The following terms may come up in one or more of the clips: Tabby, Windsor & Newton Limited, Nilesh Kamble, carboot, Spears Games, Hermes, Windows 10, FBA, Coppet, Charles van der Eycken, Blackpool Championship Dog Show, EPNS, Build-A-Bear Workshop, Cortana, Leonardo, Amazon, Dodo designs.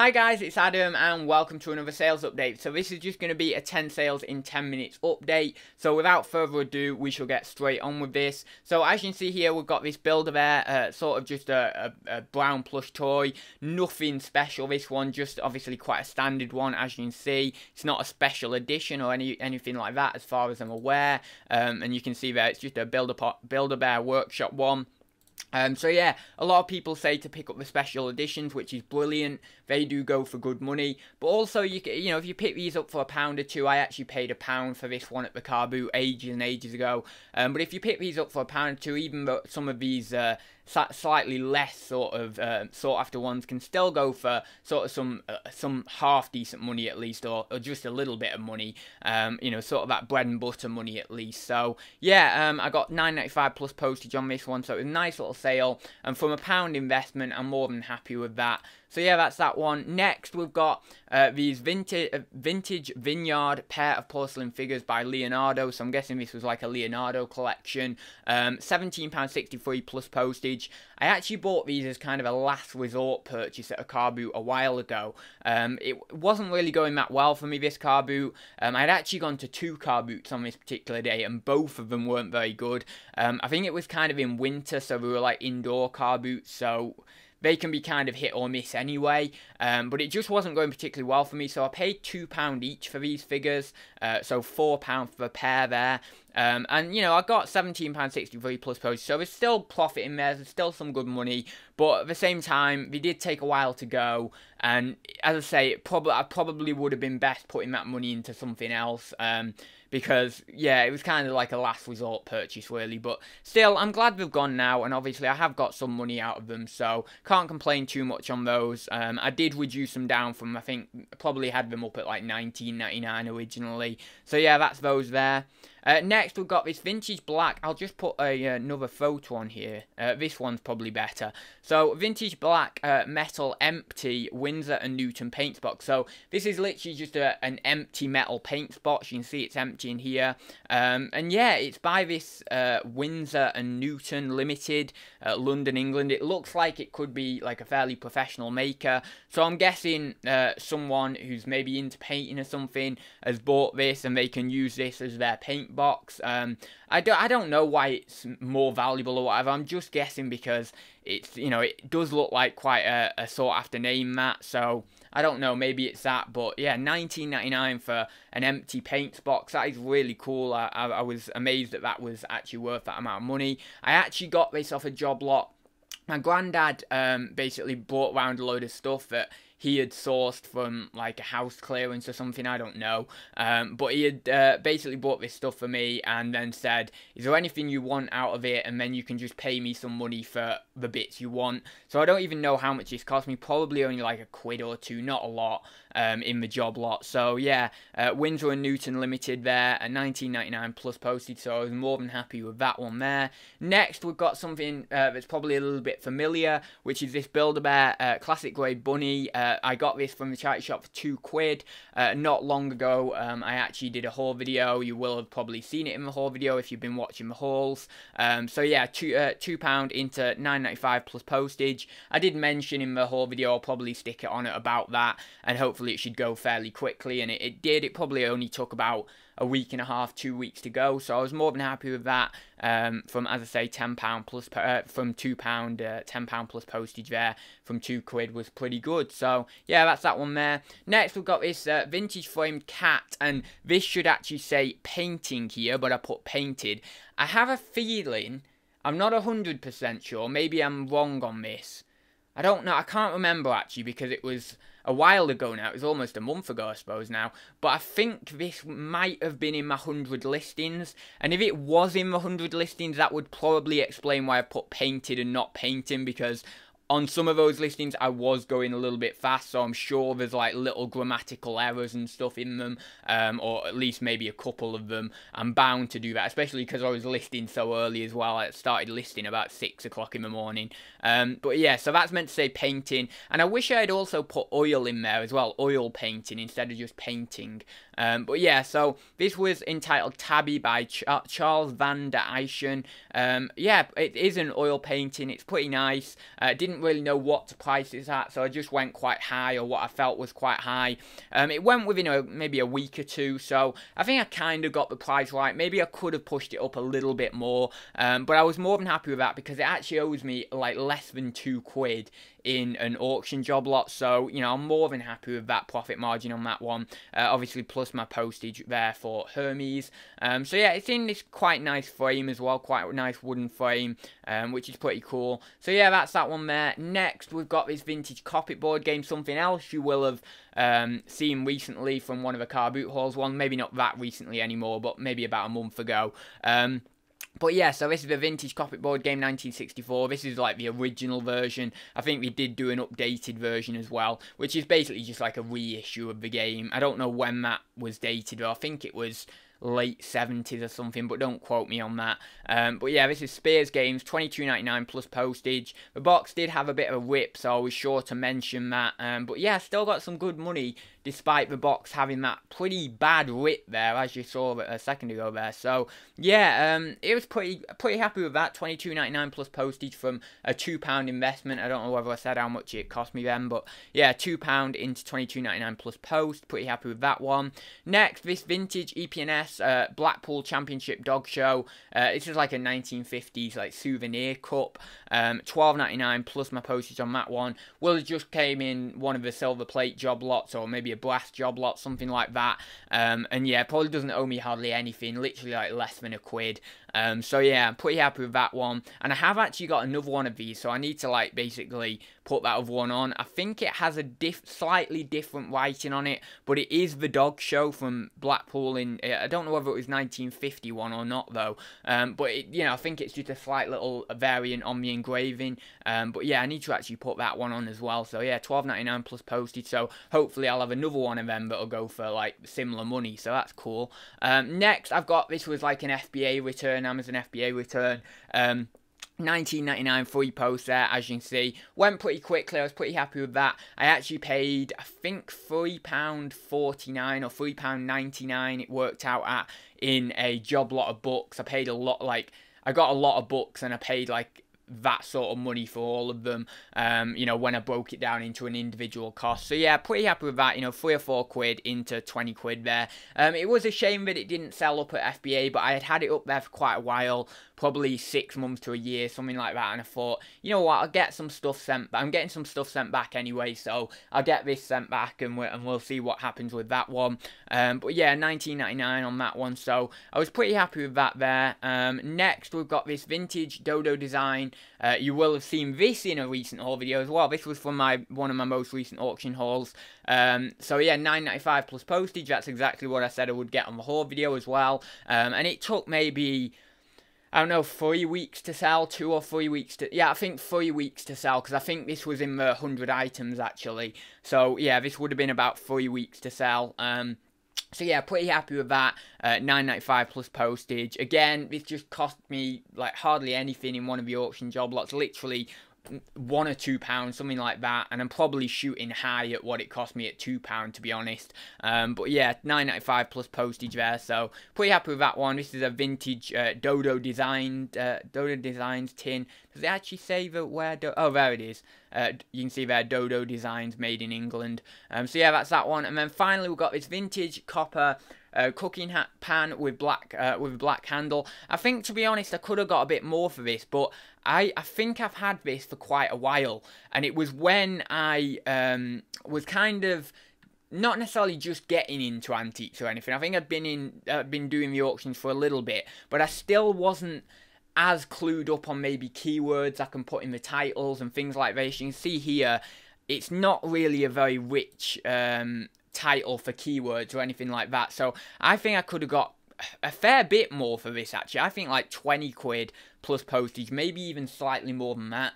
Hi guys, it's Adam and welcome to another sales update. So this is just going to be a 10 sales in 10 minutes update. So without further ado, we shall get straight on with this. So as you can see here, we've got this Build-A-Bear, sort of just a brown plush toy. Nothing special this one, just obviously quite a standard one as you can see. It's not a special edition or anything like that as far as I'm aware. And you can see there, it's just a Build-A-Bear Workshop one. So yeah, a lot of people say to pick up the special editions, which is brilliant. They do go for good money, but also you know, if you pick these up for £1 or £2, I actually paid £1 for this one at the car boot ages and ages ago. But if you pick these up for £1 or £2, even though some of these slightly less sort of sought after ones can still go for sort of some half decent money at least, or just a little bit of money, you know, sort of that bread and butter money at least. So yeah, I got £9.95 plus postage on this one, so it was a nice little sale, and from a £1 investment I'm more than happy with that. So yeah, that's that one. Next we've got these vintage vineyard pair of porcelain figures by Leonardo, so I'm guessing this was like a Leonardo collection. £17.63 plus postage. I actually bought these as kind of a last resort purchase at a car boot a while ago. It wasn't really going that well for me, this car boot. I'd actually gone to 2 car boots on this particular day and both of them weren't very good. I think it was kind of in winter, so we were like indoor car boots, so they can be kind of hit or miss anyway, but it just wasn't going particularly well for me, so I paid £2 each for these figures, so £4 for a pair there. And you know, I got £17.63 plus postage, so there's still profit in there, there's still some good money, but at the same time, they did take a while to go, and as I say, I probably would have been best putting that money into something else, because yeah, it was kind of like a last resort purchase really, but still, I'm glad they've gone now, and obviously I have got some money out of them, so can't complain too much on those. I did reduce them down from, I think, probably had them up at like $19.99 originally, so yeah, that's those there. Next we've got this vintage black, I'll just put another photo on here, this one's probably better. So vintage black metal empty Windsor and Newton paints box. So this is literally just an empty metal paints box, you can see it's empty in here. And yeah, it's by this Windsor and Newton Limited, London, England. It looks like it could be like a fairly professional maker, so I'm guessing someone who's maybe into painting or something has bought this and they can use this as their paint box. I don't know why it's more valuable or whatever. I'm just guessing because it's, you know, it does look like quite a sought after name, that, so I don't know, maybe it's that, but yeah, $19.99 for an empty paints box, that is really cool. I was amazed that that was actually worth that amount of money. I actually got this off a job lot. My granddad basically brought around a load of stuff that he had sourced from like a house clearance or something, I don't know, but he had basically bought this stuff for me and then said, is there anything you want out of it, and then you can just pay me some money for the bits you want. So I don't even know how much this cost me, probably only like £1 or £2, not a lot, in the job lot. So yeah, Windsor & Newton Limited there at $19.99 plus postage, so I was more than happy with that one there. Next we've got something that's probably a little bit familiar, which is this Build-A-Bear classic grey bunny. I got this from the charity shop for £2 not long ago. I actually did a haul video. You will have probably seen it in the haul video if you've been watching the hauls. So yeah, £2 into £9.95 plus postage. I did mention in the haul video I'll probably stick it on it about that, and hopefully it should go fairly quickly, and it did. It probably only took about a week and a half, 2 weeks to go, so I was more than happy with that. From, as I say, £10 plus from £2, £10 plus postage there from £2 was pretty good. So yeah, that's that one there. Next we've got this vintage framed cat, and this should actually say painting here, but I put painted. I have a feeling, I'm not 100% sure, maybe I'm wrong on this, I don't know, I can't remember actually, because it was a while ago now, it was almost a month ago I suppose now, but I think this might have been in my 100 listings, and if it was in the 100 listings, that would probably explain why I put painted and not painting, because on some of those listings I was going a little bit fast, so I'm sure there's like little grammatical errors and stuff in them, or at least maybe a couple of them. I'm bound to do that, especially because I was listing so early as well. I started listing about 6 o'clock in the morning. But yeah, so that's meant to say painting, and I wish I had also put oil in there as well, oil painting instead of just painting. But yeah, so this was entitled Tabby by Charles van der Eycken. Yeah, it is an oil painting, it's pretty nice. Didn't didn't really know what to price this at, so I just went quite high, or what I felt was quite high. It went within maybe a week or two, so I think I kind of got the price right. Maybe I could have pushed it up a little bit more, but I was more than happy with that, because it actually owes me like less than £2 in an auction job lot, so you know, I'm more than happy with that profit margin on that one, obviously plus my postage there for Hermes. So yeah, it's in this quite nice frame as well, quite a nice wooden frame, which is pretty cool. So yeah, that's that one there. Next we've got this vintage Coppet board game, something else you will have seen recently from one of the car boot hauls, maybe not that recently anymore, but maybe about a month ago. But yeah, so this is the vintage Coppet board game 1964. This is like the original version. I think we did do an updated version as well, which is basically just like a reissue of the game. I don't know when that was dated, or I think it was late 70s or something, but don't quote me on that. But yeah, this is Spears Games, £22.99 plus postage. The box did have a bit of a rip, so I was sure to mention that. But yeah, still got some good money, despite the box having that pretty bad rip there, as you saw a second ago there. So yeah, it was pretty happy with that. £22.99 plus postage from a £2 investment. I don't know whether I said how much it cost me then, but yeah, £2 into £22.99 plus post. Pretty happy with that one. Next, this vintage EPNS Blackpool Championship Dog Show. This is like a 1950s like souvenir cup. £12.99 plus my postage on that one. Well, it just came in one of the silver plate job lots, or maybe a blast job lot, something like that. And yeah, probably doesn't owe me hardly anything, literally like less than £1. So yeah, I'm pretty happy with that one. And I have actually got another one of these, so I need to like basically put that other one on. I think it has a slightly different writing on it, but it is the dog show from Blackpool in, I don't know whether it was 1951 or not though. But it, you know, I think it's just a slight little variant on the engraving. But yeah, I need to actually put that one on as well. So yeah, £12.99 plus postage, so hopefully I'll have another one of them that'll go for like similar money, so that's cool. Next I've got, this was like an FBA return, Amazon FBA return, £19.99 free post there, as you can see. Went pretty quickly, I was pretty happy with that. I actually paid, I think, £3.49 or £3.99 it worked out at, in a job lot of books. I paid a lot, like, I got a lot of books, and I paid like that sort of money for all of them, you know, when I broke it down into an individual cost. So yeah, pretty happy with that, you know, £3 or £4 into £20 there. It was a shame that it didn't sell up at FBA, but I had it up there for quite a while, probably 6 months to a year, something like that, and I thought, you know what, I'll get some stuff sent back. I'm getting some stuff sent back anyway, so I'll get this sent back, and we'll see what happens with that one. But yeah, £19.99 on that one, so I was pretty happy with that there. Next, we've got this vintage Dodo design. You will have seen this in a recent haul video as well. This was from one of my most recent auction hauls. So yeah, £9.95 plus postage. That's exactly what I said I would get on the haul video as well. And it took maybe, I don't know, 3 weeks to sell, 2 or 3 weeks to, yeah, I think 3 weeks to sell, because I think this was in the 100 items actually. So yeah, this would have been about 3 weeks to sell. So yeah, pretty happy with that. £9.95 plus postage. Again, this just cost me like hardly anything in one of the auction job lots, literally £1 or £2, something like that, and I'm probably shooting high at what it cost me at £2, to be honest. But yeah, £9.95 plus postage there, so pretty happy with that one. This is a vintage Dodo designs tin. Does it actually say that where? Oh, there it is. You can see there, Dodo Designs, made in England. So yeah, that's that one. And then finally, we've got this vintage copper cooking pan with black handle. I think, to be honest, I could have got a bit more for this, but I think I've had this for quite a while, and it was when I was kind of not necessarily just getting into antiques or anything. I think I'd been doing the auctions for a little bit, but I still wasn't as clued up on maybe keywords I can put in the titles and things like this. You can see here, it's not really a very rich title for keywords or anything like that. So I think I could have got a fair bit more for this actually. I think like £20 plus postage, maybe even slightly more than that.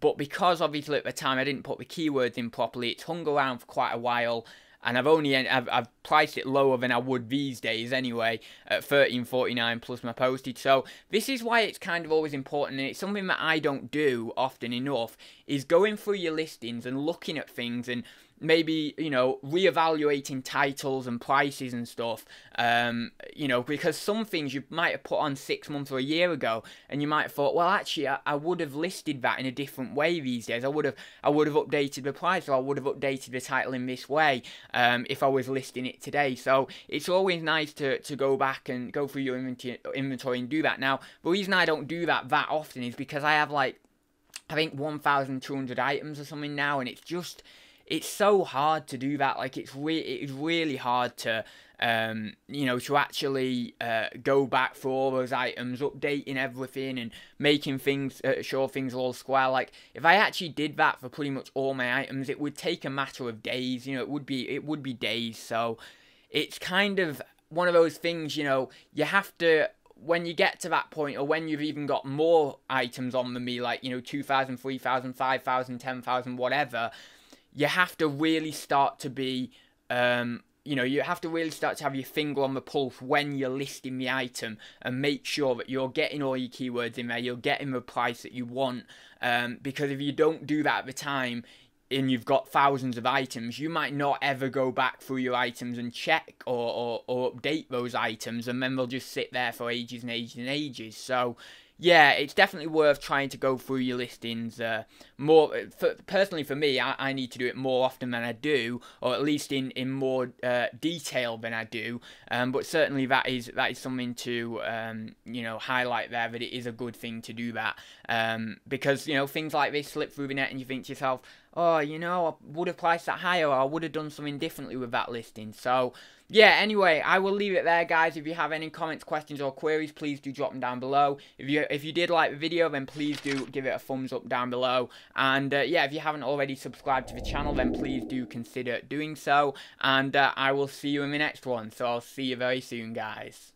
But because obviously at the time I didn't put the keywords in properly, it's hung around for quite a while. And I've priced it lower than I would these days anyway, at £13.49 plus my postage. So this is why it's kind of always important, and it's something that I don't do often enough, is going through your listings and looking at things and maybe, you know, reevaluating titles and prices and stuff, you know, because some things you might have put on 6 months or a year ago, and you might have thought, well, actually, I would have listed that in a different way these days. I would have updated the price, or I would have updated the title in this way if I was listing it today. So it's always nice to go back and go through your inventory and do that. Now, the reason I don't do that often is because I have, like, I think 1,200 items or something now, and it's just, it's so hard to do that. Like, it's really hard to, you know, to actually go back for all those items, updating everything and making things, sure things are all square. Like, if I actually did that for pretty much all my items, it would take a matter of days, you know, it would be days. So it's kind of one of those things, you know, you have to, when you get to that point, or when you've even got more items on than me, like, you know, 2,000, 3,000, 5,000, 10,000, whatever, you have to really start to be, you know, you have to really start to have your finger on the pulse when you're listing the item and make sure that you're getting all your keywords in there, you're getting the price that you want, because if you don't do that at the time, and you've got thousands of items, you might not ever go back through your items and check or update those items, and then they'll just sit there for ages and ages and ages. So yeah, it's definitely worth trying to go through your listings more. Personally, for me, I need to do it more often than I do, or at least in more detail than I do. But certainly that is something to you know, highlight there, that it is a good thing to do that, because, you know, things like this slip through the net, and you think to yourself, oh, you know, I would have priced that higher, or I would have done something differently with that listing. So yeah, anyway, I will leave it there, guys. If you have any comments, questions, or queries, please do drop them down below. If you did like the video, then please do give it a thumbs up down below. And yeah, if you haven't already subscribed to the channel, then please do consider doing so. And I will see you in the next one. So I'll see you very soon, guys.